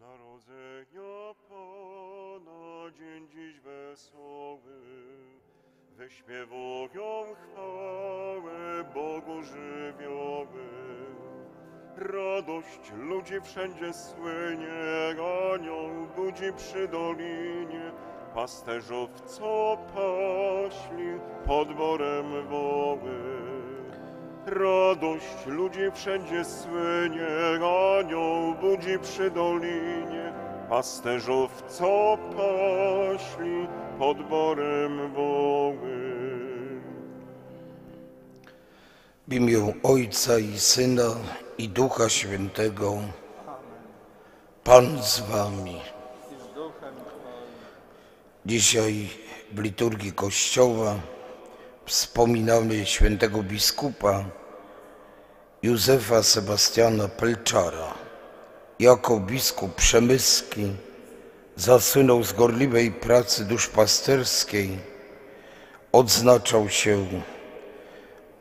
Narodzenia Pana, dzień dziś wesoły, wyśpiewują chwałę Bogu żywioły. Radość ludzi wszędzie słynie, anioł budzi przy dolinie, pasterzów, co paśli pod borem woły. Radość ludzi wszędzie słynie, anioł budzi przy dolinie, pasterzów, co paśli pod borem woły. W imię Ojca i Syna, i Ducha Świętego. Pan z wami. Dzisiaj w liturgii Kościoła wspominamy świętego biskupa Józefa Sebastiana Pelczara. Jako biskup przemyski zasłynął z gorliwej pracy duszpasterskiej, odznaczał się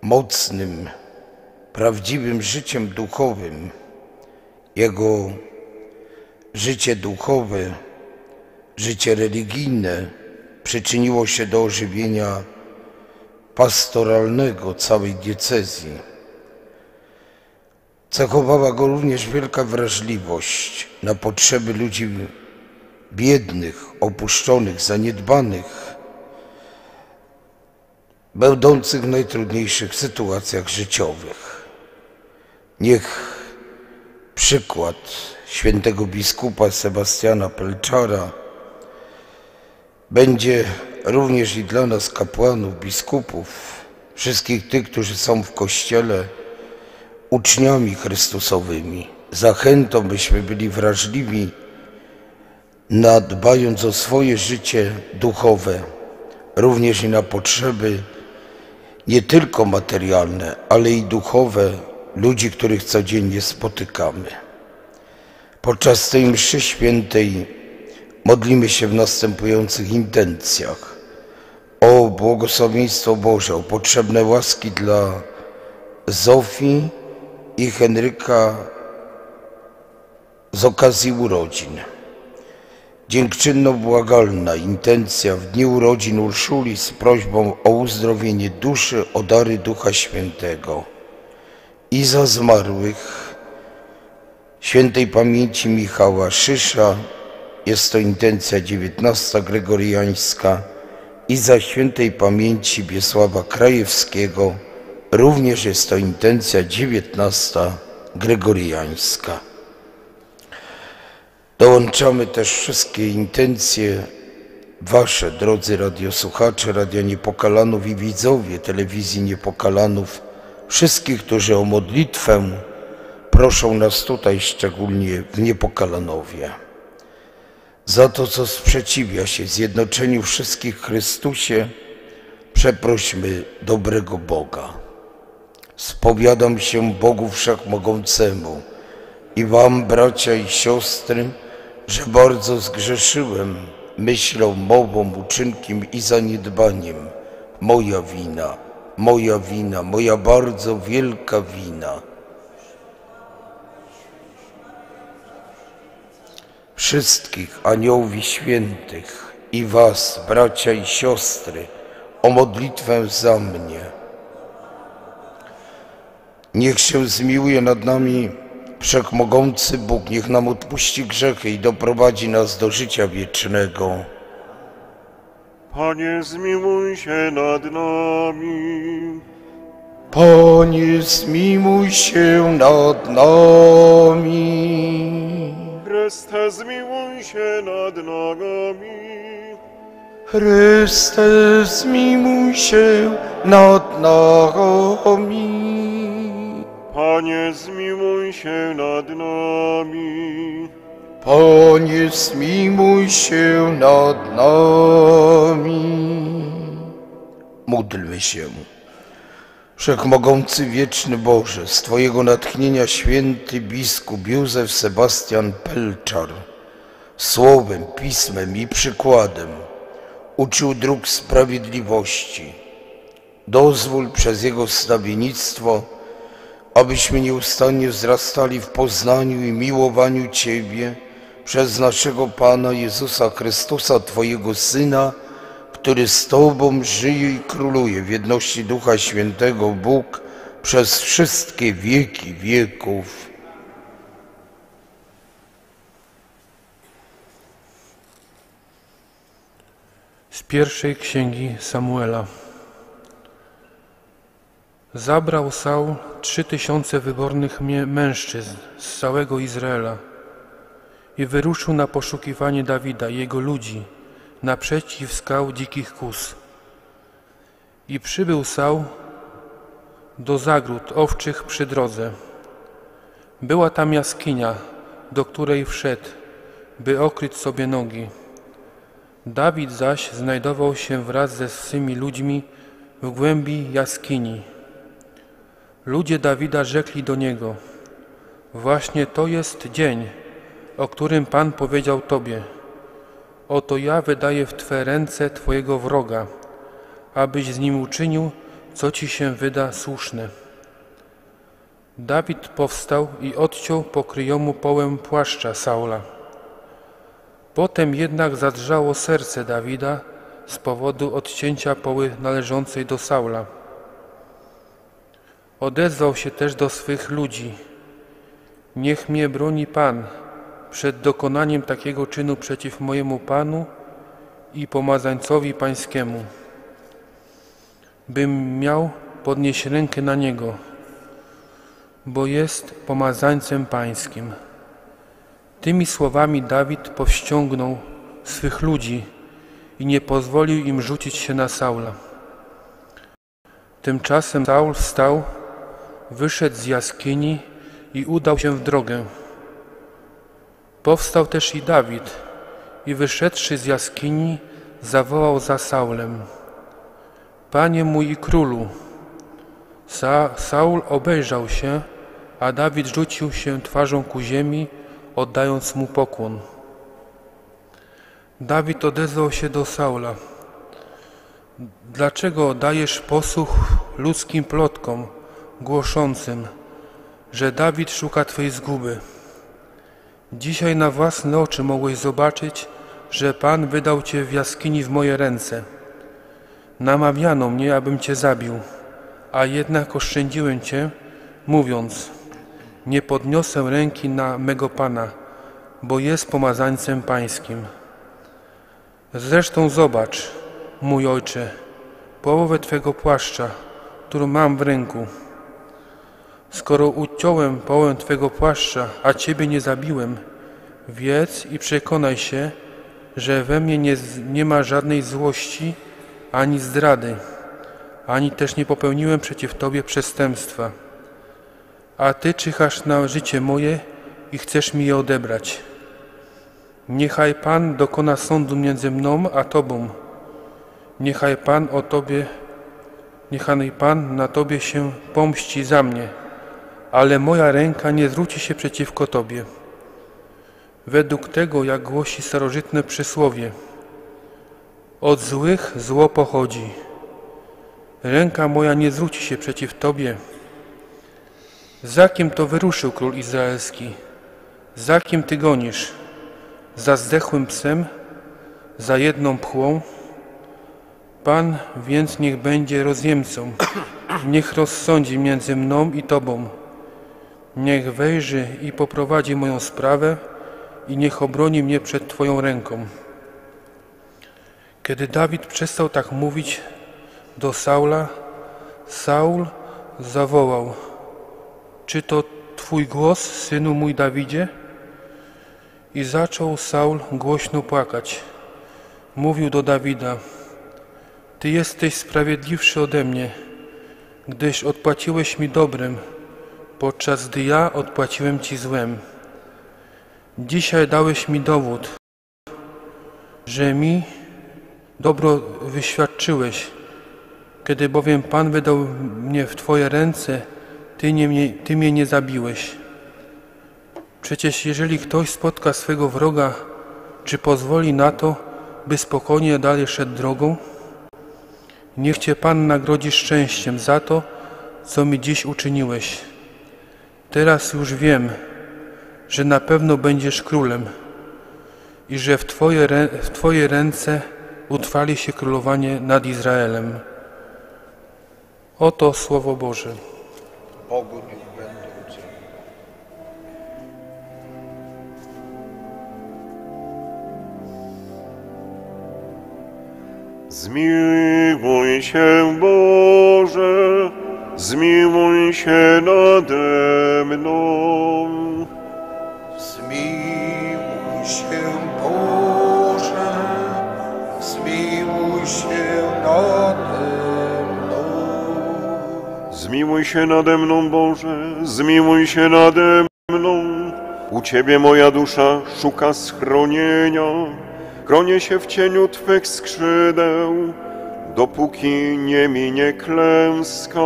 mocnym, prawdziwym życiem duchowym. Jego życie duchowe, życie religijne przyczyniło się do ożywienia pastoralnego całej diecezji. Cechowała go również wielka wrażliwość na potrzeby ludzi biednych, opuszczonych, zaniedbanych, będących w najtrudniejszych sytuacjach życiowych. Niech przykład świętego biskupa Sebastiana Pelczara będzie również i dla nas, kapłanów, biskupów, wszystkich tych, którzy są w Kościele, uczniami chrystusowymi, zachętą, byśmy byli wrażliwi, dbając o swoje życie duchowe, również i na potrzeby nie tylko materialne, ale i duchowe ludzi, których codziennie spotykamy. Podczas tej mszy świętej modlimy się w następujących intencjach. O błogosławieństwo Boże, o potrzebne łaski dla Zofii i Henryka z okazji urodzin. Dziękczynno-błagalna intencja w dniu urodzin Urszuli z prośbą o uzdrowienie duszy, o dary Ducha Świętego. I za zmarłych świętej pamięci Michała Szysza, jest to intencja 19 gregoriańska, i za świętej pamięci Wiesława Krajewskiego, również jest to intencja 19 gregoriańska. Dołączamy też wszystkie intencje wasze, drodzy radiosłuchacze, Radia Niepokalanów i widzowie telewizji Niepokalanów, wszystkich, którzy o modlitwę proszą nas tutaj, szczególnie w Niepokalanowie. Za to, co sprzeciwia się zjednoczeniu wszystkich w Chrystusie, przeprośmy dobrego Boga. Spowiadam się Bogu Wszechmogącemu i wam, bracia i siostry, że bardzo zgrzeszyłem myślą, mową, uczynkiem i zaniedbaniem. Moja wina, moja wina, moja bardzo wielka wina. Wszystkich aniołów i świętych i was, bracia i siostry, o modlitwę za mnie. Niech się zmiłuje nad nami Wszechmogący Bóg, niech nam odpuści grzechy i doprowadzi nas do życia wiecznego. Panie, zmiłuj się nad nami. Panie, zmiłuj się nad nami. Chryste, zmiłuj się nad nami. Chryste, zmiłuj się nad nami. Panie, zmiłuj się nad nami. Panie, zmiłuj się nad nami. Módlmy się. Wszechmogący wieczny Boże, z Twojego natchnienia święty biskup Józef Sebastian Pelczar słowem, pismem i przykładem uczył dróg sprawiedliwości. Dozwól przez jego stawiennictwo, abyśmy nieustannie wzrastali w poznaniu i miłowaniu Ciebie przez naszego Pana Jezusa Chrystusa, Twojego Syna, który z Tobą żyje i króluje w jedności Ducha Świętego, Bóg, przez wszystkie wieki wieków. Z pierwszej księgi Samuela. Zabrał Saul 3000 wybornych mężczyzn z całego Izraela i wyruszył na poszukiwanie Dawida i jego ludzi naprzeciw skał Dzikich Kus. I przybył Saul do zagród owczych przy drodze. Była tam jaskinia, do której wszedł, by okryć sobie nogi. Dawid zaś znajdował się wraz ze swymi ludźmi w głębi jaskini. Ludzie Dawida rzekli do niego: właśnie to jest dzień, o którym Pan powiedział Tobie. Oto ja wydaję w Twe ręce Twojego wroga, abyś z nim uczynił, co Ci się wyda słuszne. Dawid powstał i odciął pokryjomu połem płaszcza Saula. Potem jednak zadrżało serce Dawida z powodu odcięcia poły należącej do Saula. Odezwał się też do swych ludzi: niech mnie broni Pan przed dokonaniem takiego czynu przeciw mojemu Panu i pomazańcowi Pańskiemu, bym miał podnieść rękę na niego, bo jest pomazańcem Pańskim. Tymi słowami Dawid powściągnął swych ludzi i nie pozwolił im rzucić się na Saula. Tymczasem Saul wstał, wyszedł z jaskini i udał się w drogę. Powstał też i Dawid i wyszedłszy z jaskini, zawołał za Saulem: Panie mój i królu. Saul obejrzał się, a Dawid rzucił się twarzą ku ziemi, oddając mu pokłon. Dawid odezwał się do Saula: dlaczego dajesz posłuch ludzkim plotkom głoszącym, że Dawid szuka Twojej zguby? Dzisiaj na własne oczy mogłeś zobaczyć, że Pan wydał Cię w jaskini w moje ręce. Namawiano mnie, abym Cię zabił, a jednak oszczędziłem Cię, mówiąc: nie podniosę ręki na mego Pana, bo jest pomazańcem Pańskim. Zresztą zobacz, mój ojcze, połowę Twego płaszcza, którą mam w ręku. Skoro uciąłem połowę Twego płaszcza, a Ciebie nie zabiłem, wiedz i przekonaj się, że we mnie nie ma żadnej złości ani zdrady, ani też nie popełniłem przeciw Tobie przestępstwa. A Ty czyhasz na życie moje i chcesz mi je odebrać. Niechaj Pan dokona sądu między mną a Tobą. Niechaj Pan na Tobie się pomści za mnie, ale moja ręka nie zwróci się przeciwko Tobie. Według tego, jak głosi starożytne przysłowie: od złych zło pochodzi. Ręka moja nie zwróci się przeciw Tobie. Za kim to wyruszył król izraelski? Za kim Ty gonisz? Za zdechłym psem? Za jedną pchłą? Pan więc niech będzie rozjemcą, niech rozsądzi między mną i Tobą. Niech wejrzy i poprowadzi moją sprawę i niech obroni mnie przed Twoją ręką. Kiedy Dawid przestał tak mówić do Saula, Saul zawołał: czy to Twój głos, synu mój Dawidzie? I zaczął Saul głośno płakać. Mówił do Dawida: Ty jesteś sprawiedliwszy ode mnie, gdyż odpłaciłeś mi dobrem, podczas gdy ja odpłaciłem Ci złem. Dzisiaj dałeś mi dowód, że mi dobro wyświadczyłeś, kiedy bowiem Pan wydał mnie w Twoje ręce, Ty mnie nie zabiłeś. Przecież jeżeli ktoś spotka swego wroga, czy pozwoli na to, by spokojnie dalej szedł drogą? Niech Cię Pan nagrodzi szczęściem za to, co mi dziś uczyniłeś. Teraz już wiem, że na pewno będziesz królem, i że w Twoje ręce utrwali się królowanie nad Izraelem. Oto Słowo Boże. Bogu niech będą dzięki. Zmiłuj się, Boże, zmiłuj się nade mną. Zmiłuj się, Boże, zmiłuj się nade mną. Zmiłuj się nade mną, Boże, zmiłuj się nade mną. U Ciebie moja dusza szuka schronienia. Chronię się w cieniu Twych skrzydeł, dopóki nie minie klęska.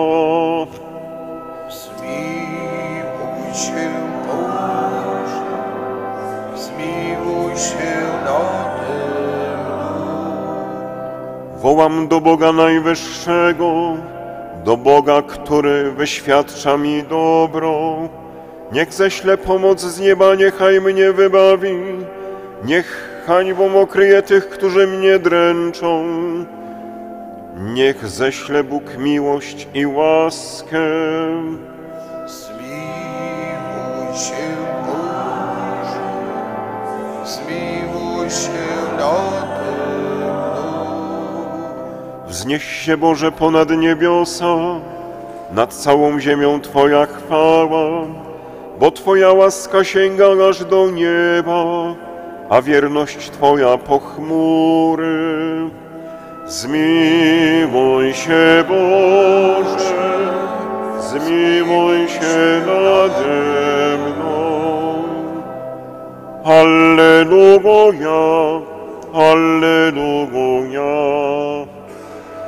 Zmiłuj się, Boże, zmiłuj się nade mną. Wołam do Boga Najwyższego, do Boga, który wyświadcza mi dobro. Niech ześle pomoc z nieba, niechaj mnie wybawi, niech hańbą okryje tych, którzy mnie dręczą. Niech ześle Bóg miłość i łaskę. Zmiłuj się, Boże, zmiłuj się nade mną. Wznieś się, Boże, ponad niebiosa, nad całą ziemią Twoja chwała, bo Twoja łaska sięga aż do nieba, a wierność Twoja po chmury. Zmiłuj się, Boże, zmiłuj się nade mną. Alleluja, alleluja,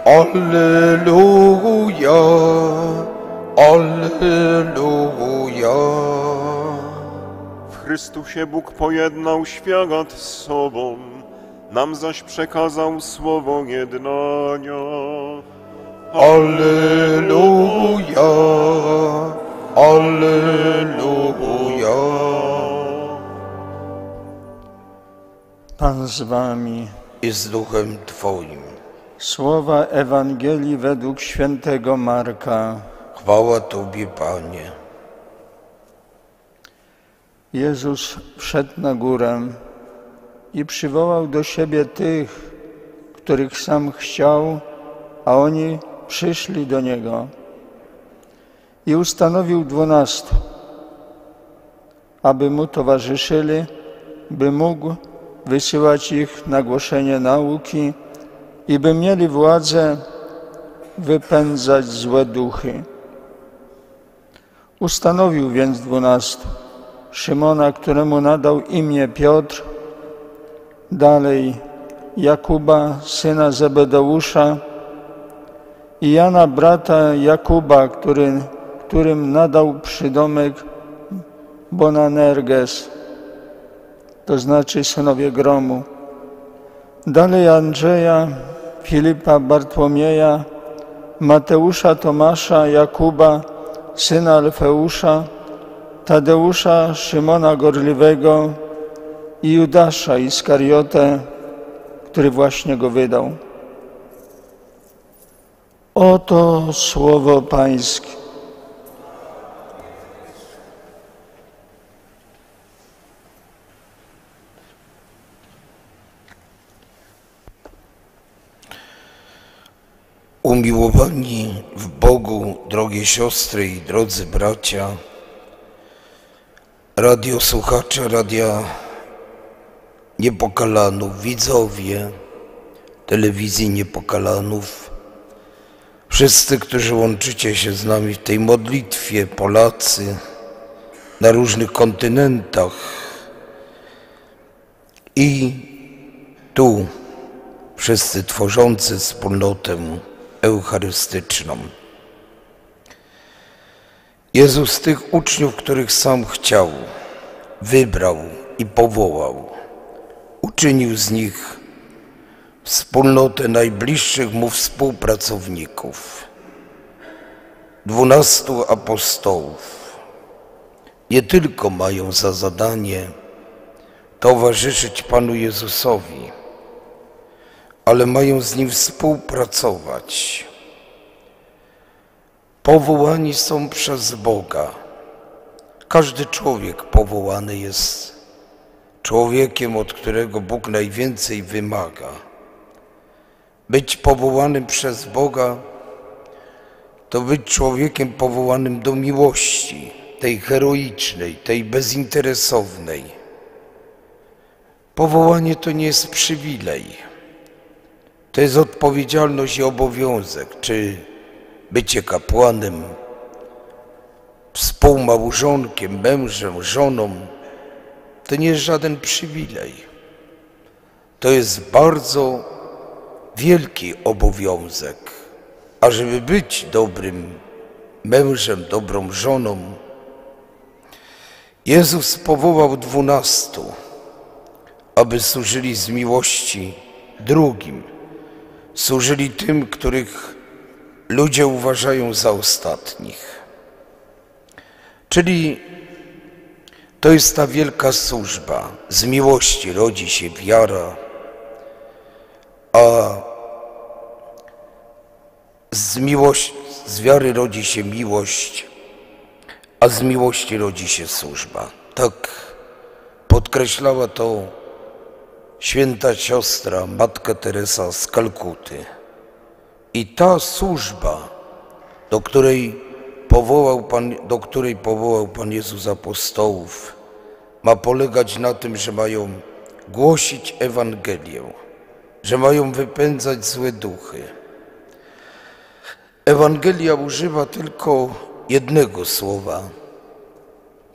alleluja, alleluja. W Chrystusie Bóg pojednał świat z sobą, nam zaś przekazał słowo jednania. Alleluja, alleluja. Pan z wami i z duchem Twoim. Słowa Ewangelii według świętego Marka. Chwała Tobie, Panie. Jezus wszedł na górę i przywołał do siebie tych, których sam chciał, a oni przyszli do Niego. I ustanowił 12, aby Mu towarzyszyli, by mógł wysyłać ich na głoszenie nauki i by mieli władzę wypędzać złe duchy. Ustanowił więc 12. Szymona, któremu nadał imię Piotr, dalej Jakuba, syna Zebedeusza, i Jana, brata Jakuba, którym nadał przydomek Boanerges, to znaczy synowie gromu. Dalej Andrzeja, Filipa, Bartłomieja, Mateusza, Tomasza, Jakuba, syna Alfeusza, Tadeusza, Szymona Gorliwego i Judasza Iskariotę, który właśnie go wydał. Oto słowo Pańskie. Umiłowani w Bogu, drogie siostry i drodzy bracia, radiosłuchacze Radia Niepokalanów, widzowie telewizji Niepokalanów, wszyscy, którzy łączycie się z nami w tej modlitwie, Polacy na różnych kontynentach i tu wszyscy tworzący wspólnotę eucharystyczną. Jezus tych uczniów, których sam chciał, wybrał i powołał, uczynił z nich wspólnotę najbliższych Mu współpracowników, 12 apostołów. Nie tylko mają za zadanie towarzyszyć Panu Jezusowi, ale mają z Nim współpracować. Powołani są przez Boga. Każdy człowiek powołany jest człowiekiem, od którego Bóg najwięcej wymaga. Być powołanym przez Boga to być człowiekiem powołanym do miłości, tej heroicznej, tej bezinteresownej. Powołanie to nie jest przywilej. To jest odpowiedzialność i obowiązek, czy bycie kapłanem, współmałżonkiem, mężem, żoną, to nie jest żaden przywilej. To jest bardzo wielki obowiązek. A żeby być dobrym mężem, dobrą żoną, Jezus powołał 12, aby służyli z miłości drugim, służyli tym, których ludzie uważają za ostatnich. Czyli to jest ta wielka służba. Z miłości rodzi się wiara, a z wiary rodzi się miłość, a z miłości rodzi się służba. Tak podkreślała to święta siostra, matka Teresa z Kalkuty. I ta służba, do której powołał Pan Jezus apostołów, ma polegać na tym, że mają głosić Ewangelię, że mają wypędzać złe duchy. Ewangelia używa tylko jednego słowa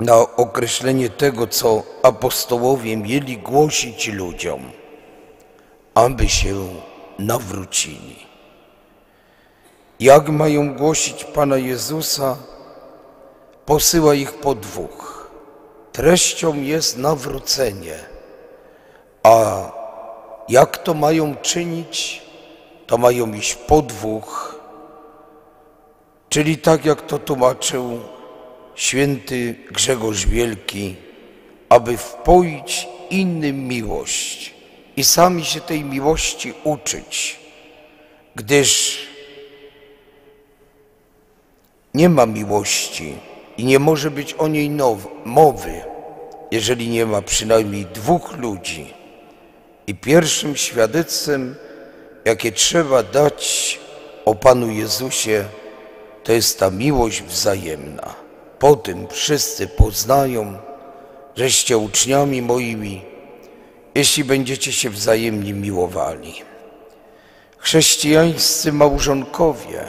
na określenie tego, co apostołowie mieli głosić ludziom, aby się nawrócili. Jak mają głosić Pana Jezusa? Posyła ich po dwóch. Treścią jest nawrócenie, a jak to mają czynić? To mają iść po dwóch, czyli tak jak to tłumaczył święty Grzegorz Wielki, aby wpoić innym miłość i sami się tej miłości uczyć, gdyż nie ma miłości i nie może być o niej mowy, jeżeli nie ma przynajmniej dwóch ludzi. I pierwszym świadectwem, jakie trzeba dać o Panu Jezusie, to jest ta miłość wzajemna. Po tym wszyscy poznają, żeście uczniami moimi, jeśli będziecie się wzajemnie miłowali. Chrześcijańscy małżonkowie,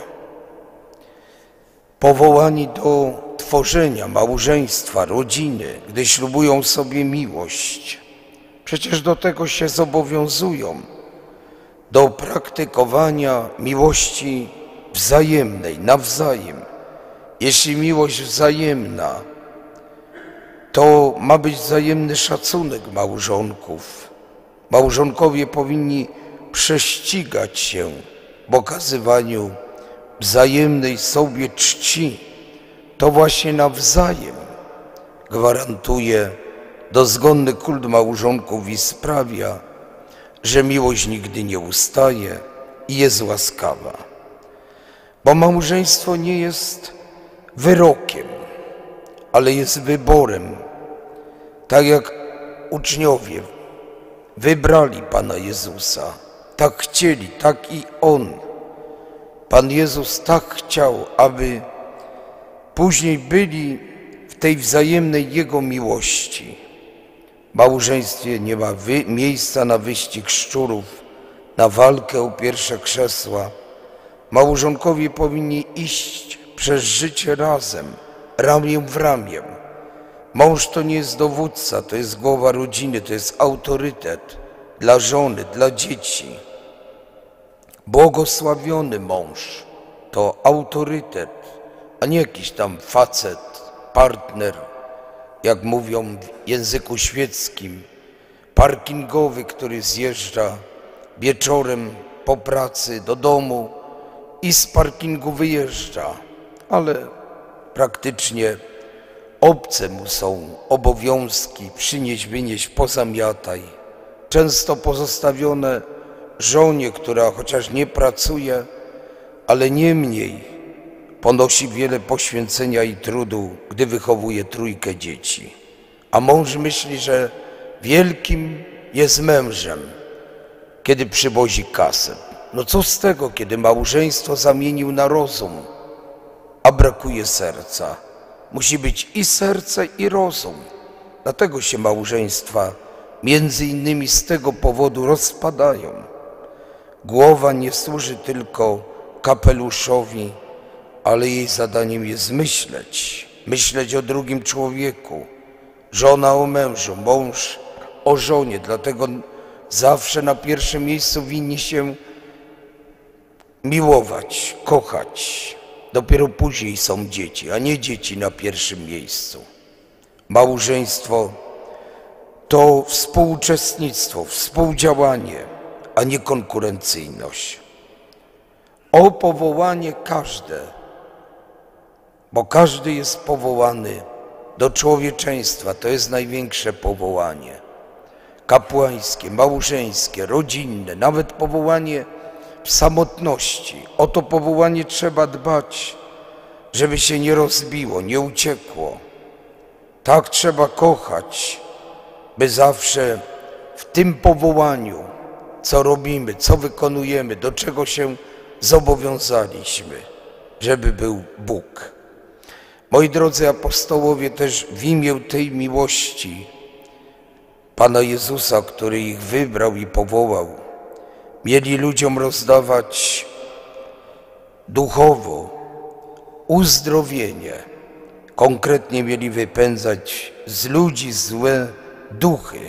powołani do tworzenia małżeństwa, rodziny, gdy ślubują sobie miłość. Przecież do tego się zobowiązują, do praktykowania miłości wzajemnej, nawzajem. Jeśli miłość wzajemna, to ma być wzajemny szacunek małżonków. Małżonkowie powinni prześcigać się w okazywaniu wzajemnej sobie czci. To właśnie nawzajem gwarantuje dozgonny kult małżonków i sprawia, że miłość nigdy nie ustaje i jest łaskawa. Bo małżeństwo nie jest wyrokiem, ale jest wyborem. Tak jak uczniowie wybrali Pana Jezusa, tak chcieli, tak i On. Pan Jezus tak chciał, aby później byli w tej wzajemnej Jego miłości. W małżeństwie nie ma miejsca na wyścig szczurów, na walkę o pierwsze krzesła. Małżonkowie powinni iść przez życie razem, ramię w ramię. Mąż to nie jest dowódca, to jest głowa rodziny, to jest autorytet dla żony, dla dzieci. Błogosławiony mąż to autorytet, a nie jakiś tam facet, partner, jak mówią w języku świeckim, parkingowy, który zjeżdża wieczorem po pracy do domu i z parkingu wyjeżdża, ale praktycznie Obce mu są obowiązki, przynieś, wynieś, pozamiataj. Często pozostawione żonie, która chociaż nie pracuje, ale niemniej ponosi wiele poświęcenia i trudu, gdy wychowuje trójkę dzieci. A mąż myśli, że wielkim jest mężem, kiedy przywozi kasę. No co z tego, kiedy małżeństwo zamienił na rozum, a brakuje serca. Musi być i serce, i rozum. Dlatego się małżeństwa między innymi z tego powodu rozpadają. Głowa nie służy tylko kapeluszowi, ale jej zadaniem jest myśleć. Myśleć o drugim człowieku. Żona o mężu, mąż o żonie. Dlatego zawsze na pierwszym miejscu winni się miłować, kochać. Dopiero później są dzieci, a nie dzieci na pierwszym miejscu. Małżeństwo to współuczestnictwo, współdziałanie, a nie konkurencyjność. O powołanie każde, bo każdy jest powołany do człowieczeństwa. To jest największe powołanie. Kapłańskie, małżeńskie, rodzinne, nawet powołanie w samotności. O to powołanie trzeba dbać, żeby się nie rozbiło, nie uciekło. Tak trzeba kochać, by zawsze w tym powołaniu, co robimy, co wykonujemy, do czego się zobowiązaliśmy, żeby był Bóg. Moi drodzy apostołowie, też w imię tej miłości Pana Jezusa, który ich wybrał i powołał, mieli ludziom rozdawać duchowo uzdrowienie. Konkretnie mieli wypędzać z ludzi złe duchy.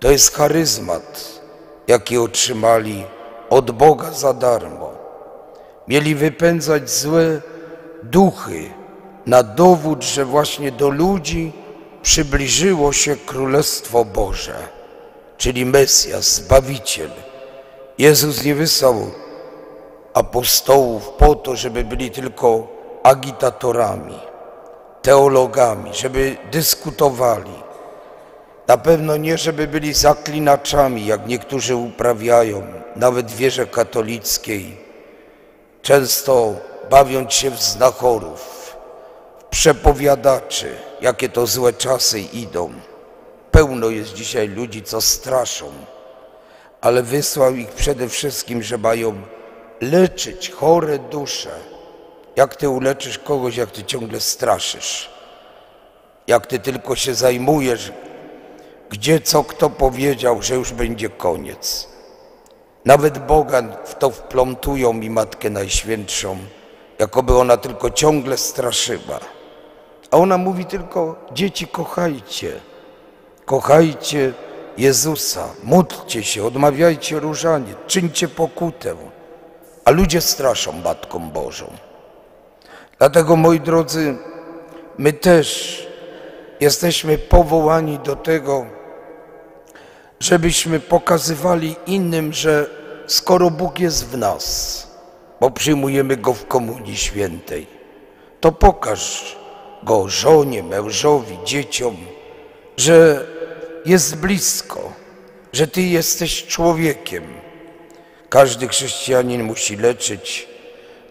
To jest charyzmat, jaki otrzymali od Boga za darmo. Mieli wypędzać złe duchy na dowód, że właśnie do ludzi przybliżyło się Królestwo Boże, czyli Mesjasz, Zbawiciel. Jezus nie wysłał apostołów po to, żeby byli tylko agitatorami, teologami, żeby dyskutowali. Na pewno nie, żeby byli zaklinaczami, jak niektórzy uprawiają, nawet w wierze katolickiej, często bawiąc się w znachorów, w przepowiadaczy, jakie to złe czasy idą. Pełno jest dzisiaj ludzi, co straszą. Ale wysłał ich przede wszystkim, że mają leczyć chore dusze. Jak ty uleczysz kogoś, jak ty ciągle straszysz? Jak ty tylko się zajmujesz, gdzie co kto powiedział, że już będzie koniec? Nawet Boga w to wplątują i Matkę Najświętszą, jakoby ona tylko ciągle straszyła. A ona mówi tylko: dzieci, kochajcie, kochajcie Jezusa, módlcie się, odmawiajcie różanie, czyńcie pokutę, a ludzie straszą Matką Bożą. Dlatego, moi drodzy, my też jesteśmy powołani do tego, żebyśmy pokazywali innym, że skoro Bóg jest w nas, bo przyjmujemy Go w Komunii Świętej, to pokaż Go żonie, mężowi, dzieciom, że jest blisko, że ty jesteś człowiekiem. Każdy chrześcijanin musi leczyć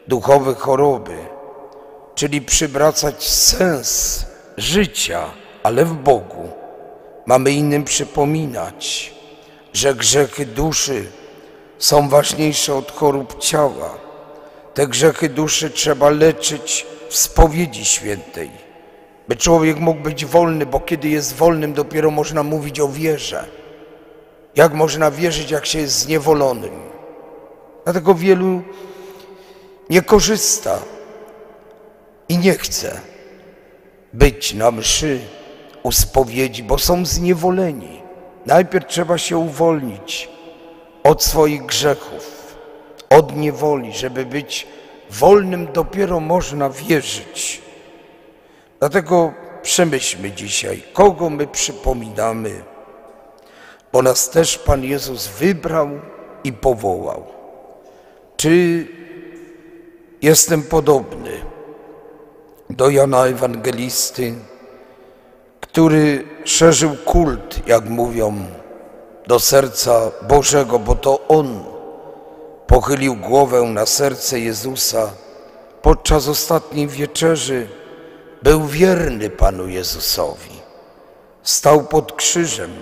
duchowe choroby, czyli przywracać sens życia, ale w Bogu. Mamy innym przypominać, że grzechy duszy są ważniejsze od chorób ciała. Te grzechy duszy trzeba leczyć w spowiedzi świętej, by człowiek mógł być wolny, bo kiedy jest wolnym, dopiero można mówić o wierze. Jak można wierzyć, jak się jest zniewolonym? Dlatego wielu nie korzysta i nie chce być na mszy, u spowiedzi, bo są zniewoleni. Najpierw trzeba się uwolnić od swoich grzechów, od niewoli. Żeby być wolnym, dopiero można wierzyć. Dlatego przemyślmy dzisiaj, kogo my przypominamy, bo nas też Pan Jezus wybrał i powołał. Czy jestem podobny do Jana Ewangelisty, który szerzył kult, jak mówią, do serca Bożego, bo to on pochylił głowę na serce Jezusa podczas ostatniej wieczerzy, był wierny Panu Jezusowi, stał pod krzyżem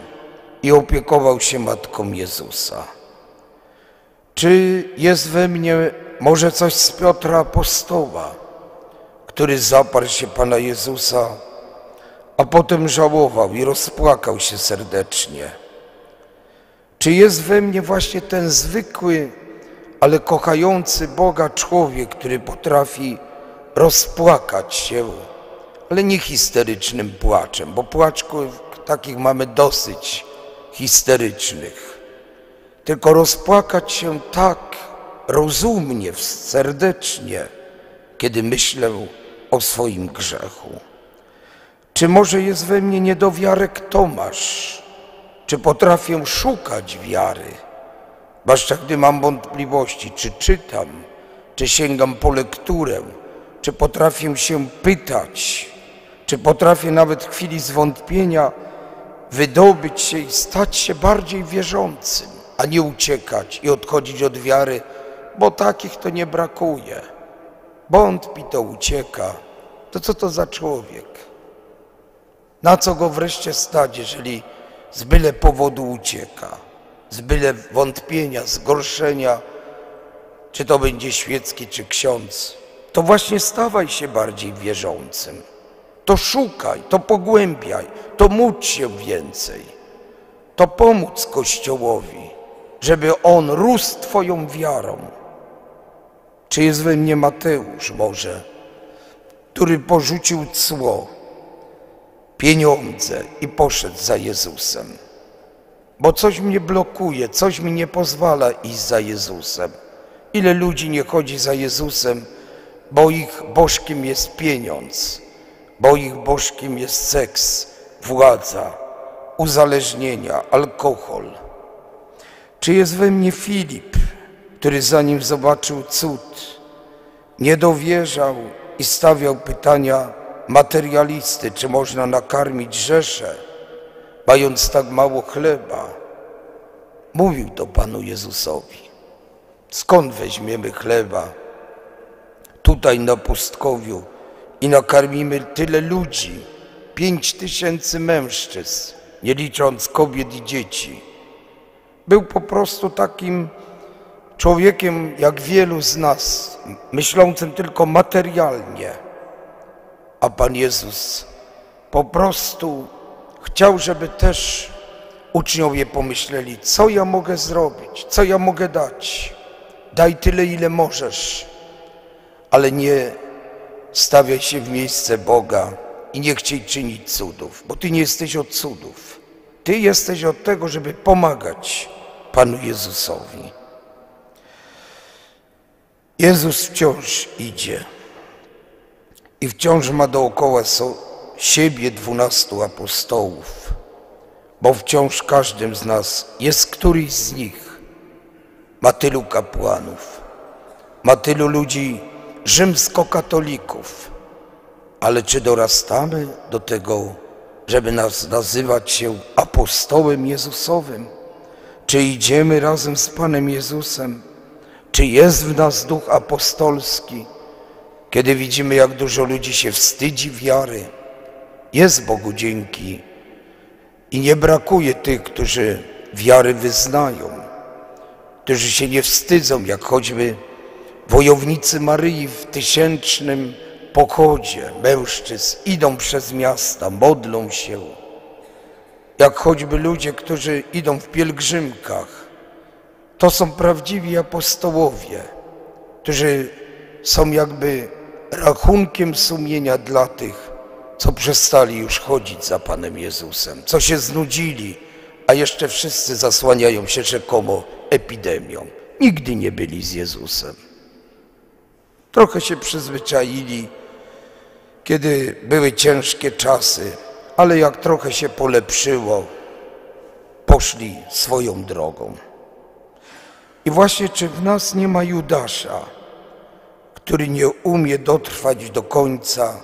i opiekował się Matką Jezusa. Czy jest we mnie może coś z Piotra Apostoła, który zaparł się Pana Jezusa, a potem żałował i rozpłakał się serdecznie? Czy jest we mnie właśnie ten zwykły, ale kochający Boga człowiek, który potrafi rozpłakać się, ale nie histerycznym płaczem, bo płaczków takich mamy dosyć histerycznych, tylko rozpłakać się tak rozumnie, serdecznie, kiedy myślę o swoim grzechu? Czy może jest we mnie niedowiarek Tomasz? Czy potrafię szukać wiary? Zwłaszcza gdy mam wątpliwości, czy czytam, czy sięgam po lekturę, czy potrafię się pytać, czy potrafię nawet w chwili zwątpienia wydobyć się i stać się bardziej wierzącym, a nie uciekać i odchodzić od wiary, bo takich to nie brakuje. Wątpi, to ucieka. To co to za człowiek? Na co go wreszcie stać, jeżeli z byle powodu ucieka, z byle wątpienia, zgorszenia, czy to będzie świecki, czy ksiądz? To właśnie stawaj się bardziej wierzącym. To szukaj, to pogłębiaj, to módl się więcej. To pomóc Kościołowi, żeby on rósł Twoją wiarą. Czy jest we mnie Mateusz może, który porzucił cło, pieniądze i poszedł za Jezusem? Bo coś mnie blokuje, coś mi nie pozwala iść za Jezusem. Ile ludzi nie chodzi za Jezusem, bo ich bożkiem jest pieniądz, bo ich bożkiem jest seks, władza, uzależnienia, alkohol. Czy jest we mnie Filip, który zanim zobaczył cud, nie dowierzał i stawiał pytania materialisty, czy można nakarmić rzeszę, mając tak mało chleba? Mówił to Panu Jezusowi. Skąd weźmiemy chleba tutaj na pustkowiu i nakarmimy tyle ludzi, 5000 mężczyzn, nie licząc kobiet i dzieci? Był po prostu takim człowiekiem jak wielu z nas, myślącym tylko materialnie. A Pan Jezus po prostu chciał, żeby też uczniowie pomyśleli, co ja mogę zrobić, co ja mogę dać. Daj tyle, ile możesz, ale nie stawiaj się w miejsce Boga i nie chciej czynić cudów, bo Ty nie jesteś od cudów. Ty jesteś od tego, żeby pomagać Panu Jezusowi. Jezus wciąż idzie i wciąż ma dookoła siebie 12 apostołów, bo wciąż każdym z nas jest któryś z nich. Ma tylu kapłanów, ma tylu ludzi rzymskokatolików, ale czy dorastamy do tego, żeby nas nazywać się apostołem Jezusowym? Czy idziemy razem z Panem Jezusem? Czy jest w nas duch apostolski, kiedy widzimy, jak dużo ludzi się wstydzi wiary? Jest Bogu dzięki i nie brakuje tych, którzy wiary wyznają, którzy się nie wstydzą, jak choćby wojownicy Maryi w 1000. pochodzie mężczyzn, idą przez miasta, modlą się, jak choćby ludzie, którzy idą w pielgrzymkach. To są prawdziwi apostołowie, którzy są jakby rachunkiem sumienia dla tych, co przestali już chodzić za Panem Jezusem, co się znudzili, a jeszcze wszyscy zasłaniają się rzekomo epidemią. Nigdy nie byli z Jezusem. Trochę się przyzwyczaili, kiedy były ciężkie czasy, ale jak trochę się polepszyło, poszli swoją drogą. I właśnie czy w nas nie ma Judasza, który nie umie dotrwać do końca,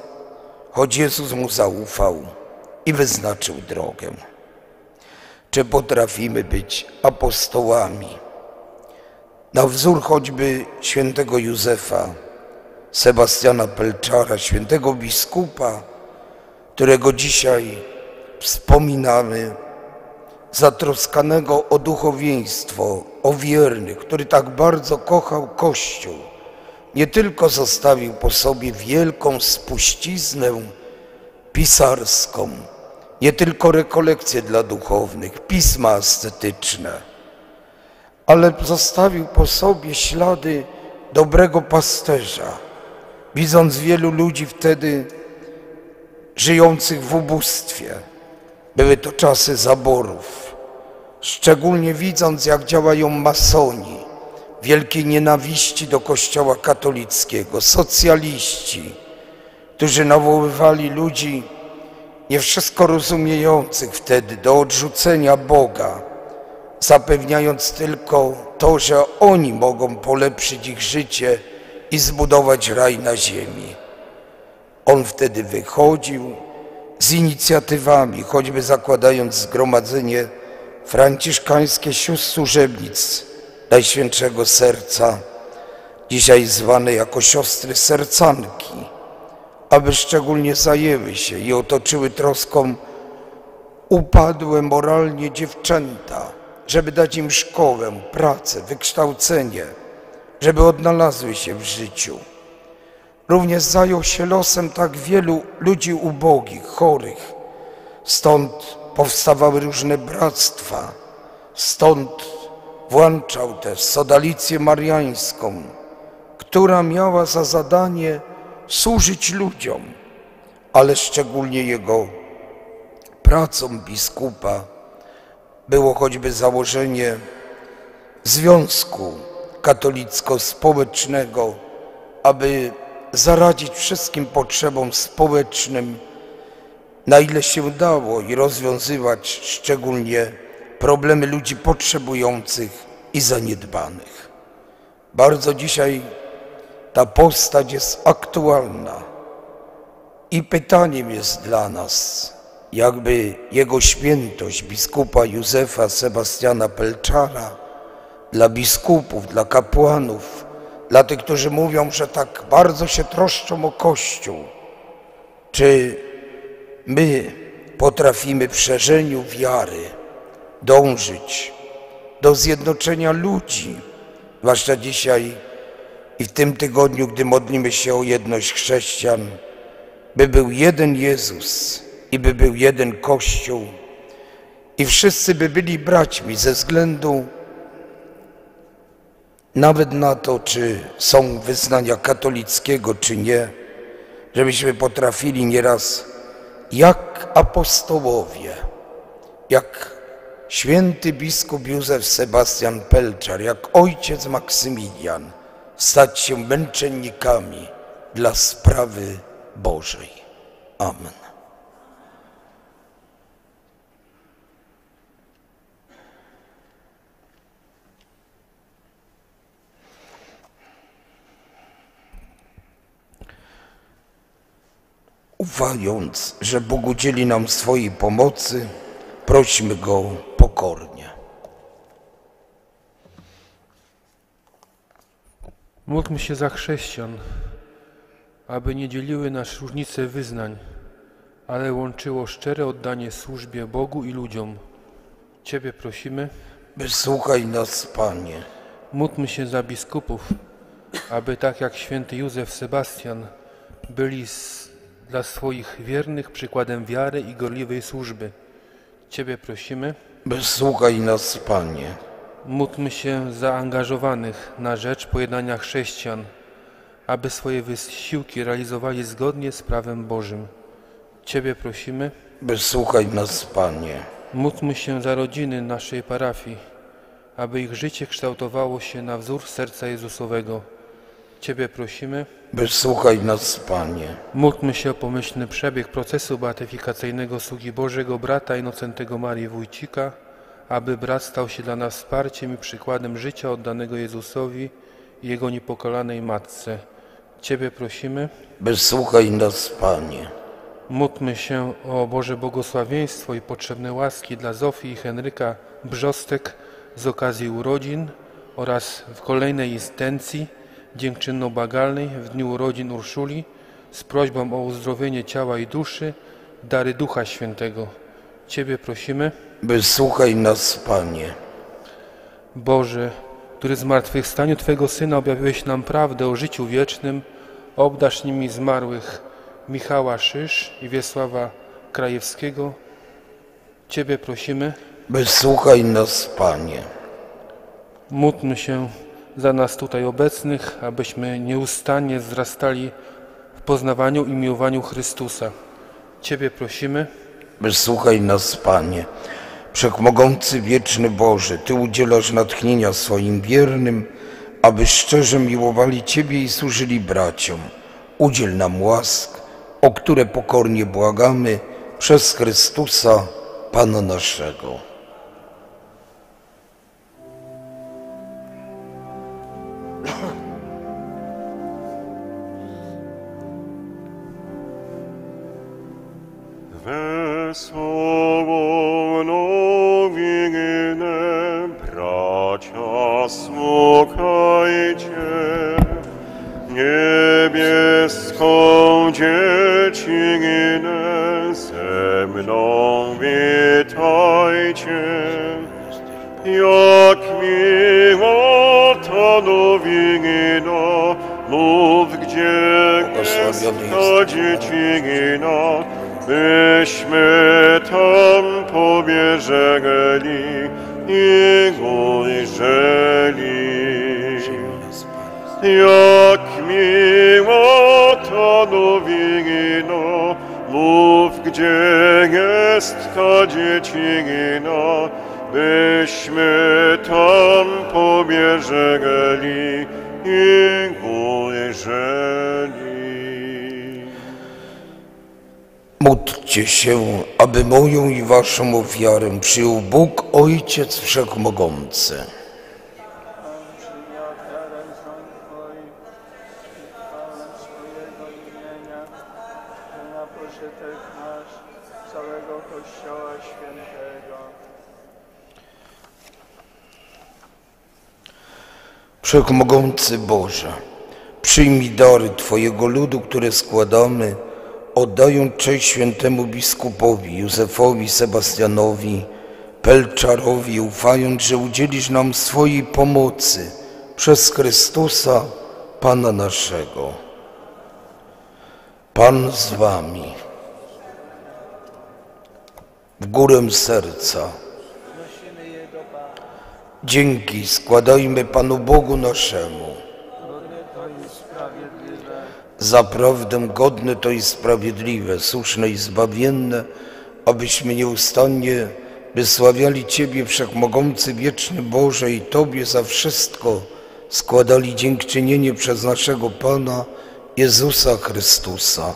choć Jezus mu zaufał i wyznaczył drogę. Czy potrafimy być apostołami? Na wzór choćby świętego Józefa, Sebastiana Pelczara, świętego biskupa, którego dzisiaj wspominamy, zatroskanego o duchowieństwo, o wiernych, który tak bardzo kochał Kościół, nie tylko zostawił po sobie wielką spuściznę pisarską, nie tylko rekolekcje dla duchownych, pisma ascetyczne, ale zostawił po sobie ślady dobrego pasterza, widząc wielu ludzi wtedy żyjących w ubóstwie. Były to czasy zaborów, szczególnie widząc, jak działają masoni, wielkiej nienawiści do Kościoła katolickiego, socjaliści, którzy nawoływali ludzi nie wszystko rozumiejących wtedy do odrzucenia Boga, zapewniając tylko to, że oni mogą polepszyć ich życie i zbudować raj na ziemi. On wtedy wychodził z inicjatywami, choćby zakładając zgromadzenie franciszkańskie sióstr służebnic Najświętszego Serca, dzisiaj zwane jako siostry sercanki, aby szczególnie zajęły się i otoczyły troską upadłe moralnie dziewczęta, żeby dać im szkołę, pracę, wykształcenie, żeby odnalazły się w życiu. Również zajął się losem tak wielu ludzi ubogich, chorych. Stąd powstawały różne bractwa, stąd włączał też sodalicyję mariańską, która miała za zadanie służyć ludziom, ale szczególnie jego pracą biskupa było choćby założenie Związku Katolicko-Społecznego, aby zaradzić wszystkim potrzebom społecznym, na ile się dało, i rozwiązywać szczególnie problemy ludzi potrzebujących i zaniedbanych. Bardzo dzisiaj ta postać jest aktualna i pytaniem jest dla nas, jakby jego świętość biskupa Józefa Sebastiana Pelczara dla biskupów, dla kapłanów, dla tych, którzy mówią, że tak bardzo się troszczą o Kościół. Czy my potrafimy w szerzeniu wiary dążyć do zjednoczenia ludzi, zwłaszcza dzisiaj i w tym tygodniu, gdy modlimy się o jedność chrześcijan, by był jeden Jezus i by był jeden Kościół i wszyscy by byli braćmi ze względu nawet na to, czy są wyznania katolickiego, czy nie, żebyśmy potrafili nieraz, jak apostołowie, jak święty biskup Józef Sebastian Pelczar, jak ojciec Maksymilian, stać się męczennikami dla sprawy Bożej. Amen. Ufając, że Bóg udzieli nam swojej pomocy, prośmy Go pokornie. Módlmy się za chrześcijan, aby nie dzieliły nas różnice wyznań, ale łączyło szczere oddanie służbie Bogu i ludziom. Ciebie prosimy. Wysłuchaj nas, Panie. Módlmy się za biskupów, aby tak jak święty Józef Sebastian byli dla swoich wiernych przykładem wiary i gorliwej służby. Ciebie prosimy. Wysłuchaj nas, Panie. Módlmy się zaangażowanych na rzecz pojednania chrześcijan, aby swoje wysiłki realizowali zgodnie z prawem Bożym. Ciebie prosimy. Wysłuchaj nas, Panie. Módlmy się za rodziny naszej parafii, aby ich życie kształtowało się na wzór serca Jezusowego. Ciebie prosimy. Wysłuchaj nas, Panie. Módlmy się o pomyślny przebieg procesu beatyfikacyjnego sługi Bożego, brata Inocentego Marii Wójcika, aby brat stał się dla nas wsparciem i przykładem życia oddanego Jezusowi i Jego niepokalanej Matce. Ciebie prosimy. Wysłuchaj nas, Panie. Módlmy się o Boże błogosławieństwo i potrzebne łaski dla Zofii i Henryka Brzostek z okazji urodzin oraz w kolejnej intencji dziękczynno-błagalnej w dniu urodzin Urszuli z prośbą o uzdrowienie ciała i duszy, dary Ducha Świętego. Ciebie prosimy. Wysłuchaj nas, Panie. Boże, który z zmartwychwstaniu Twego Syna objawiłeś nam prawdę o życiu wiecznym, obdarz nimi zmarłych Michała Szysz i Wiesława Krajewskiego. Ciebie prosimy. Wysłuchaj nas, Panie. Módlmy się za nas tutaj obecnych, abyśmy nieustannie wzrastali w poznawaniu i miłowaniu Chrystusa. Ciebie prosimy. Wysłuchaj nas, Panie. Wszechmogący, wieczny Boże, Ty udzielasz natchnienia swoim wiernym, aby szczerze miłowali Ciebie i służyli braciom. Udziel nam łask, o które pokornie błagamy, przez Chrystusa, Pana naszego. Wesoło nowinę, bracia, słuchajcie, niebieską dziecinę ze mną witajcie. Jak miło ta nowina, mów gdzie jest ta dziecinina, byśmy tam pobieżeli i ujrzeli. Jak miła ta nowina, mów gdzie jest ta dziecinina, byśmy tam pobieżeli i ujrzeli. Módlcie się, aby moją i waszą ofiarę przyjął Bóg Ojciec Wszechmogący. Wszechmogący Boże, przyjmij dary Twojego ludu, które składamy, oddają cześć świętemu biskupowi Józefowi Sebastianowi Pelczarowi, ufając, że udzielisz nam swojej pomocy przez Chrystusa, Pana naszego. Pan z wami. W górę serca. Dzięki składajmy Panu Bogu naszemu. Zaprawdę godne to i sprawiedliwe, słuszne i zbawienne, abyśmy nieustannie wysławiali Ciebie, Wszechmogący, wieczny Boże, i Tobie za wszystko składali dziękczynienie przez naszego Pana Jezusa Chrystusa.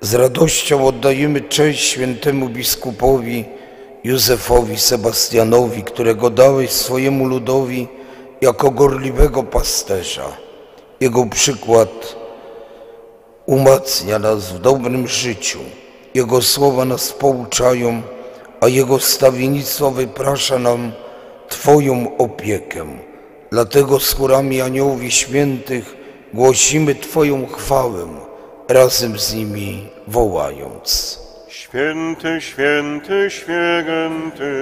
Z radością oddajemy cześć świętemu biskupowi Józefowi Sebastianowi, którego dałeś swojemu ludowi jako gorliwego pasterza. Jego przykład umacnia nas w dobrym życiu, Jego słowa nas pouczają, a Jego stawiennictwo wyprasza nam Twoją opiekę. Dlatego z chórami aniołów i świętych głosimy Twoją chwałę, razem z nimi wołając. Święty, święty, święty,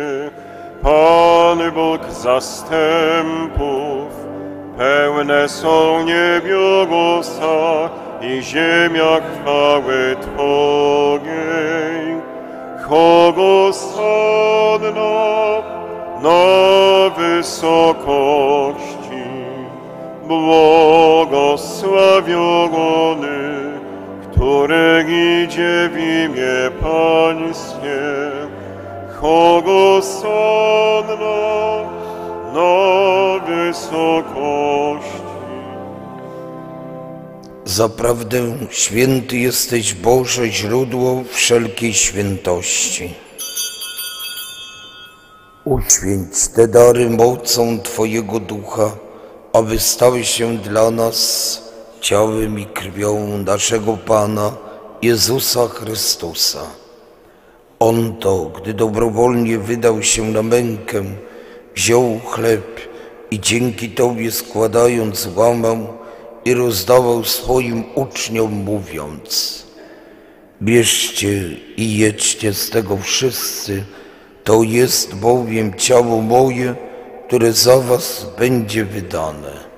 Pan Bóg zastępów, pełne są niebiosa i ziemia chwały Twojej. Hosanna na wysokości, błogosławiony, który idzie w imię Pańskie. Hosanna na wysokości. Zaprawdę święty jesteś, Boże, źródło wszelkiej świętości. Uświęć te dary mocą Twojego Ducha, aby stały się dla nas ciałem i krwią naszego Pana Jezusa Chrystusa. On to, gdy dobrowolnie wydał się na mękę, wziął chleb i dzięki Tobie składając łamał i rozdawał swoim uczniom, mówiąc: bierzcie i jedźcie z tego wszyscy, to jest bowiem ciało moje, które za was będzie wydane.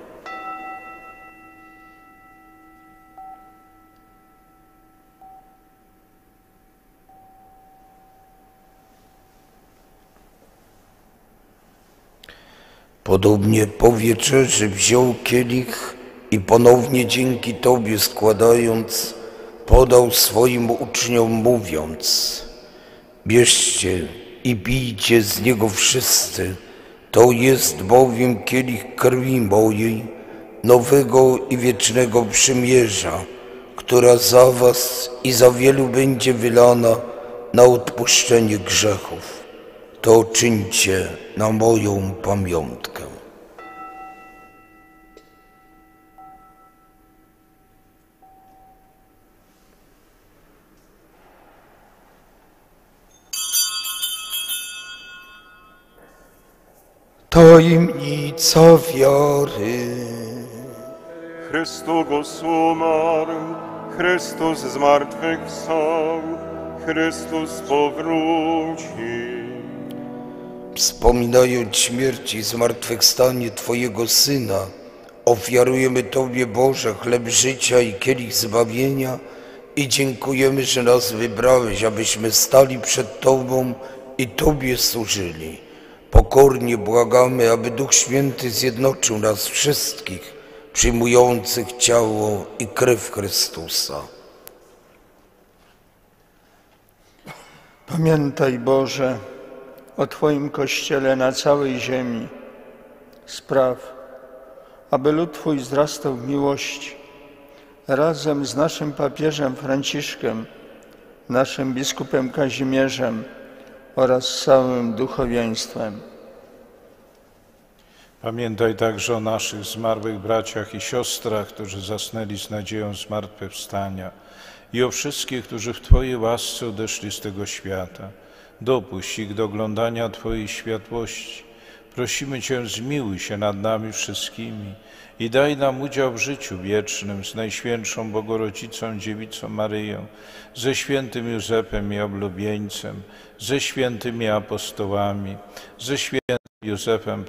Podobnie po wieczerzy wziął kielich i ponownie dzięki Tobie składając, podał swoim uczniom, mówiąc: bierzcie i pijcie z niego wszyscy, to jest bowiem kielich krwi mojej, nowego i wiecznego przymierza, która za was i za wielu będzie wylana na odpuszczenie grzechów. To czyńcie na moją pamiątkę. Tajemnica wiary. Chrystus umarł, Chrystus zmartwychwstał, Chrystus powrócił. Wspominając śmierć i zmartwychwstanie Twojego Syna, ofiarujemy Tobie, Boże, chleb życia i kielich zbawienia i dziękujemy, że nas wybrałeś, abyśmy stali przed Tobą i Tobie służyli. Pokornie błagamy, aby Duch Święty zjednoczył nas wszystkich, przyjmujących ciało i krew Chrystusa. Pamiętaj, Boże, o Twoim Kościele na całej ziemi. Spraw, aby lud Twój wzrastał w miłości. Razem z naszym papieżem Franciszkiem, naszym biskupem Kazimierzem oraz całym duchowieństwem. Pamiętaj także o naszych zmarłych braciach i siostrach, którzy zasnęli z nadzieją zmartwychwstania, i o wszystkich, którzy w Twojej łasce odeszli z tego świata. Dopuść ich do oglądania Twojej światłości. Prosimy Cię, zmiłuj się nad nami wszystkimi i daj nam udział w życiu wiecznym z Najświętszą Bogorodzicą Dziewicą Maryją, ze świętym Józefem i Oblubieńcem, ze świętymi apostołami, ze świętym Józefem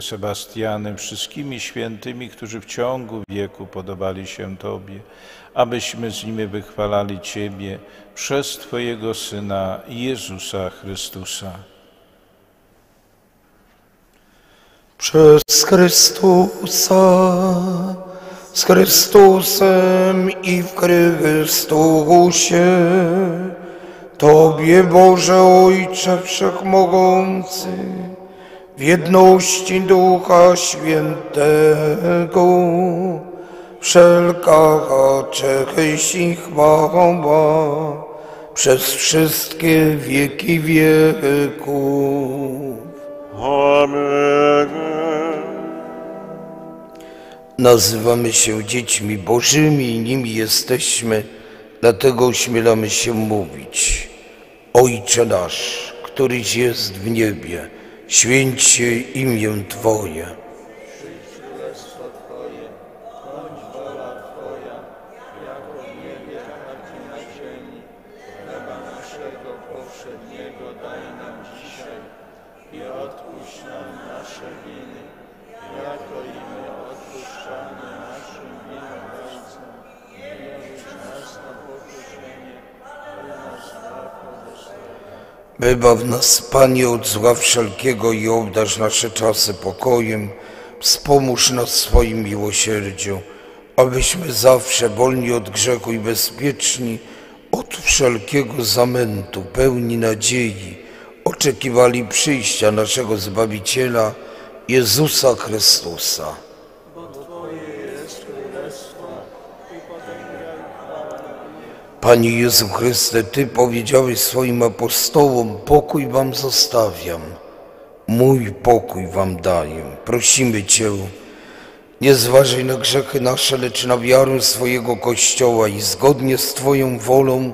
Sebastianem, wszystkimi świętymi, którzy w ciągu wieku podobali się Tobie, abyśmy z nimi wychwalali Ciebie przez Twojego Syna Jezusa Chrystusa. Przez Chrystusa, z Chrystusem i w Chrystusie, Tobie, Boże Ojcze Wszechmogący, w jedności Ducha Świętego, wszelka cześć i chwała przez wszystkie wieki wieków. Amen. Nazywamy się dziećmi Bożymi i nimi jesteśmy, dlatego ośmielamy się mówić: Ojcze nasz, któryś jest w niebie, święć się imię Twoje. Przyjdź królestwo Twoje, bądź wola Twoja, jako w niebie, tak i na ziemi. Chleba naszego powszedniego daj nam dzisiaj i odpuść nam nasze winy, jako i my odpuszczamy naszym winowajcom. Nie wódź nas na pokuszenie, ale nas zbaw. Wybaw nas, Panie, od zła wszelkiego i obdarz nasze czasy pokojem. Wspomóż nas w swoim miłosierdziu, abyśmy zawsze wolni od grzechu i bezpieczni od wszelkiego zamętu, pełni nadziei, oczekiwali przyjścia naszego Zbawiciela, Jezusa Chrystusa. Bo Twoje jest królestwo i potęga i chwała. Panie Jezu Chryste, Ty powiedziałeś swoim apostołom: pokój wam zostawiam, mój pokój wam daję. Prosimy Cię, Nie zważaj na grzechy nasze, lecz na wiarę swojego Kościoła i zgodnie z Twoją wolą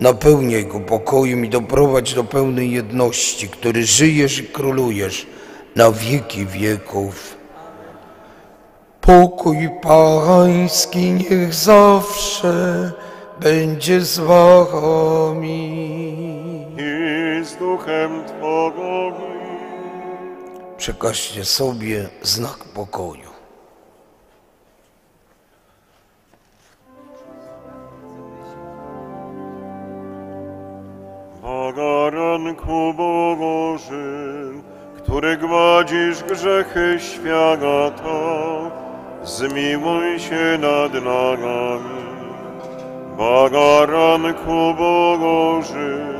napełniaj go pokojem i doprowadź do pełnej jedności, który żyjesz i królujesz na wieki wieków. Pokój Pański niech zawsze będzie z Wami i z duchem Twojego. Przekażcie sobie znak pokoju. Pogaranku Bożym, który gładzisz grzechy świata, zmiłuj się nad nami. Pogaranku Bożym,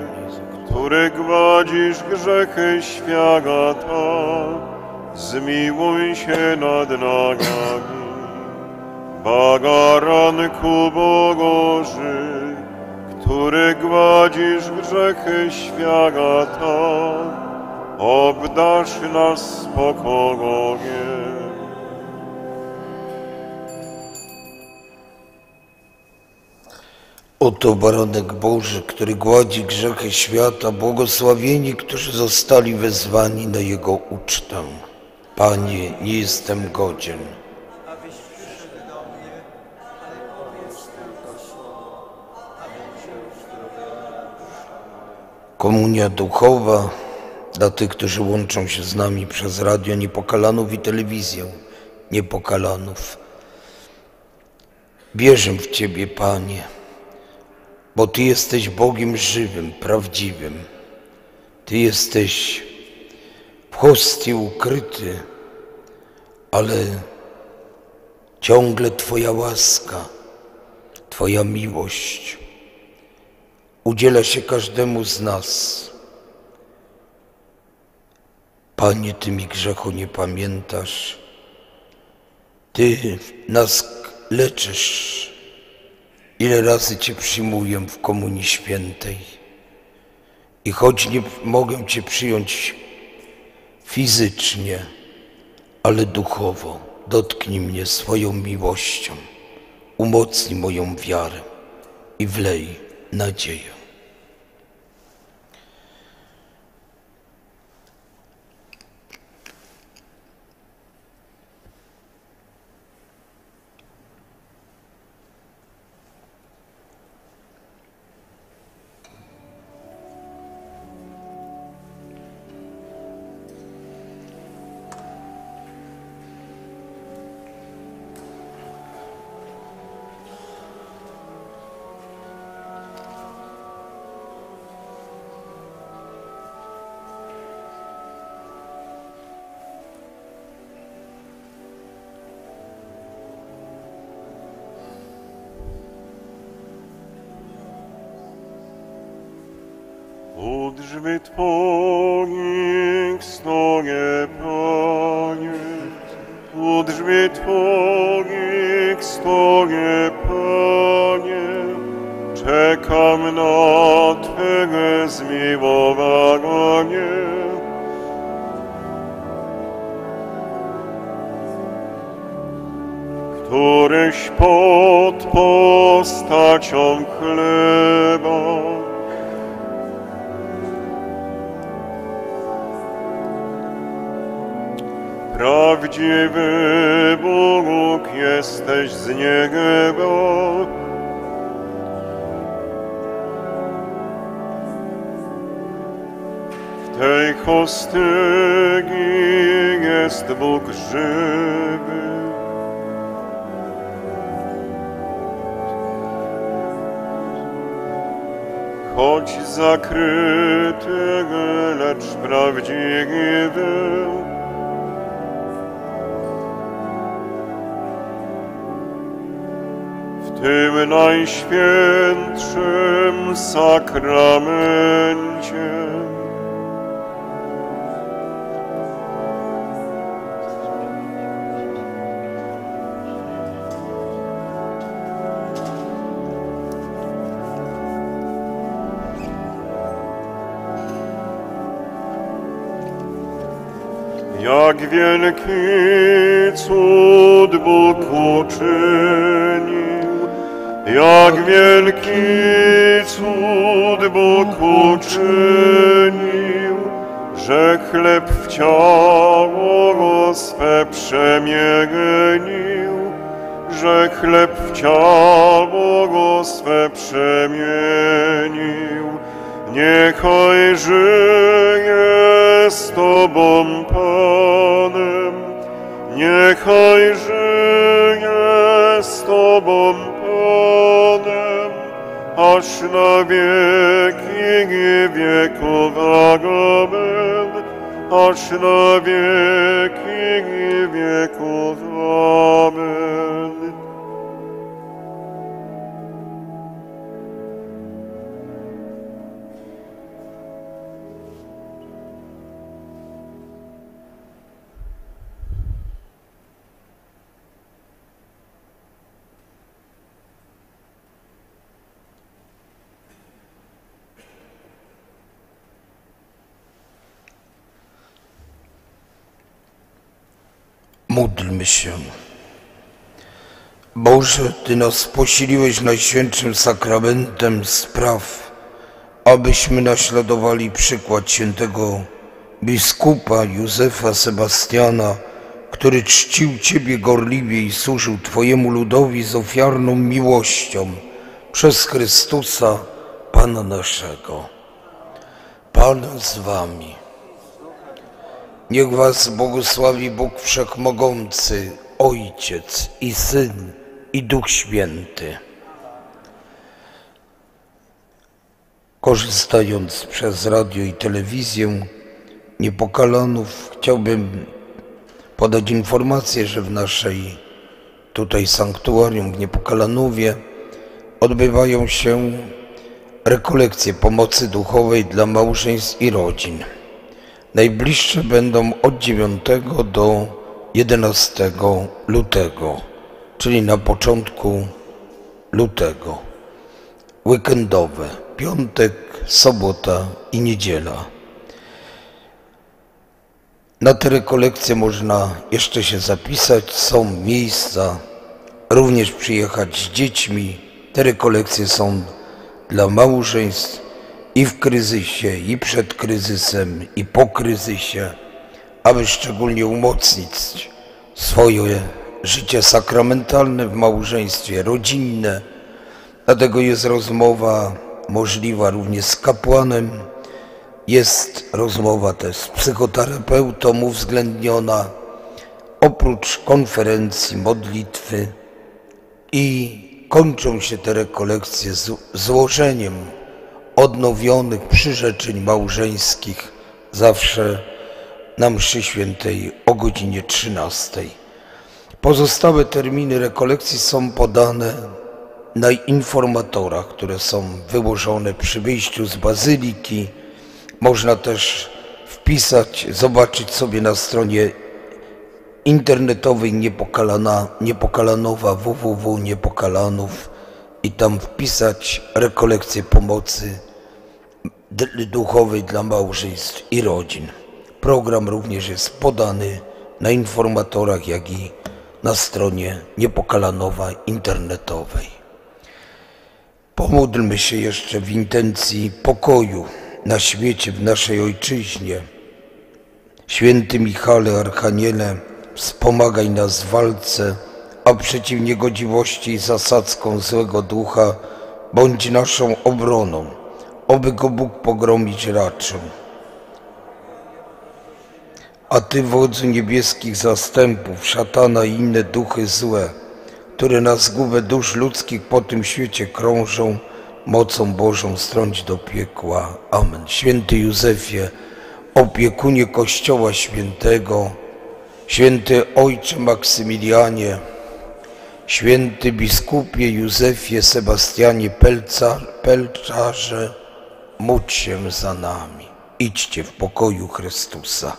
który gładzisz grzechy świata, zmiłuj się nad nami. Pogaranku Bożym, który gładzisz grzechy świata, obdarz nas spokojem. Oto Baranek Boży, który gładzi grzechy świata, błogosławieni, którzy zostali wezwani na Jego ucztę. Panie, nie jestem godzien. Komunia duchowa dla tych, którzy łączą się z nami przez radio Niepokalanów i telewizję Niepokalanów. Wierzę w Ciebie, Panie, bo Ty jesteś Bogiem żywym, prawdziwym. Ty jesteś w hostii ukryty, ale ciągle Twoja łaska, Twoja miłość udziela się każdemu z nas. Panie, Ty mi grzechu nie pamiętasz. Ty nas leczysz. Ile razy Cię przyjmuję w Komunii Świętej. I choć nie mogę Cię przyjąć fizycznie, ale duchowo, dotknij mnie swoją miłością. Umocnij moją wiarę i wlej nadzieję. Drzwi Twoich stoję, Panie, u drzwi Twoich stoję, Panie, czekam na Twego zmiłowanie. Któryś pod postacią chleba prawdziwy Bóg jesteś z nieba. W tej hostylii jest Bóg żywy. Choć zakryty, lecz prawdziwy. Tym najświętszym sakramencie jak wielki cud Bóg uczynił, jak wielki cud Bóg uczynił, że chleb w ciało swe przemienił, że chleb w ciało swe przemienił. Niechaj żyje z Tobą Panem, niechaj żyje z Tobą Panem, aż na wieki wieków amen, aż na wieki wieków amen. Módlmy się. Boże, Ty nas posiliłeś Najświętszym Sakramentem spraw, abyśmy naśladowali przykład świętego biskupa Józefa Sebastiana, który czcił Ciebie gorliwie i służył Twojemu ludowi z ofiarną miłością przez Chrystusa, Pana naszego. Pan z Wami. Niech Was błogosławi Bóg Wszechmogący, Ojciec i Syn, i Duch Święty. Korzystając przez radio i telewizję Niepokalanów, chciałbym podać informację, że w naszej tutaj sanktuarium w Niepokalanowie odbywają się rekolekcje pomocy duchowej dla małżeństw i rodzin. Najbliższe będą od 9 do 11 lutego, czyli na początku lutego. Weekendowe, piątek, sobota i niedziela. Na te rekolekcje można jeszcze się zapisać, są miejsca, również przyjechać z dziećmi. Te rekolekcje są dla małżeństw, i w kryzysie, i przed kryzysem, i po kryzysie, aby szczególnie umocnić swoje życie sakramentalne w małżeństwie, rodzinne. Dlatego jest rozmowa możliwa również z kapłanem, jest rozmowa też z psychoterapeutą uwzględniona, oprócz konferencji, modlitwy, i kończą się te rekolekcje złożeniem odnowionych przyrzeczeń małżeńskich, zawsze na mszy świętej o godzinie 13. Pozostałe terminy rekolekcji są podane na informatorach, które są wyłożone przy wyjściu z bazyliki. Można też wpisać, zobaczyć sobie na stronie internetowej Niepokalanowa, www.niepokalanów, i tam wpisać rekolekcję pomocy duchowej dla małżeństw i rodzin. Program również jest podany na informatorach, jak i na stronie Niepokalanowa internetowej. Pomódlmy się jeszcze w intencji pokoju na świecie, w naszej ojczyźnie. Święty Michale, Archaniele, wspomagaj nas w walce, a przeciw niegodziwości i zasadzką złego ducha bądź naszą obroną, oby go Bóg pogromić raczył. A Ty, wodzu niebieskich zastępów, szatana i inne duchy złe, które na zgubę dusz ludzkich po tym świecie krążą, mocą Bożą strąć do piekła. Amen. Święty Józefie, opiekunie Kościoła Świętego, Święty Ojcze Maksymilianie, Święty biskupie Józefie Sebastianie Pelczarze, módl się za nami. Idźcie w pokoju Chrystusa.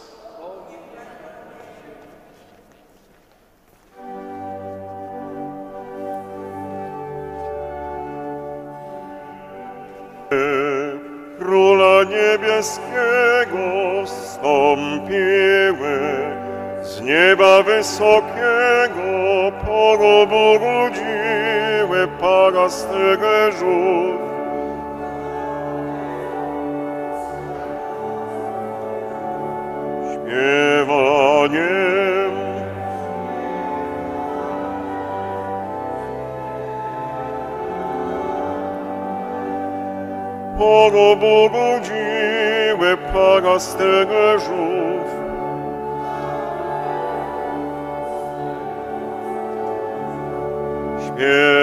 Króla niebieskiego, stąp białe, z nieba wysokiego porobudziły pasterzyów. Śpiewaniem porobudziły pasterzyów. Yeah.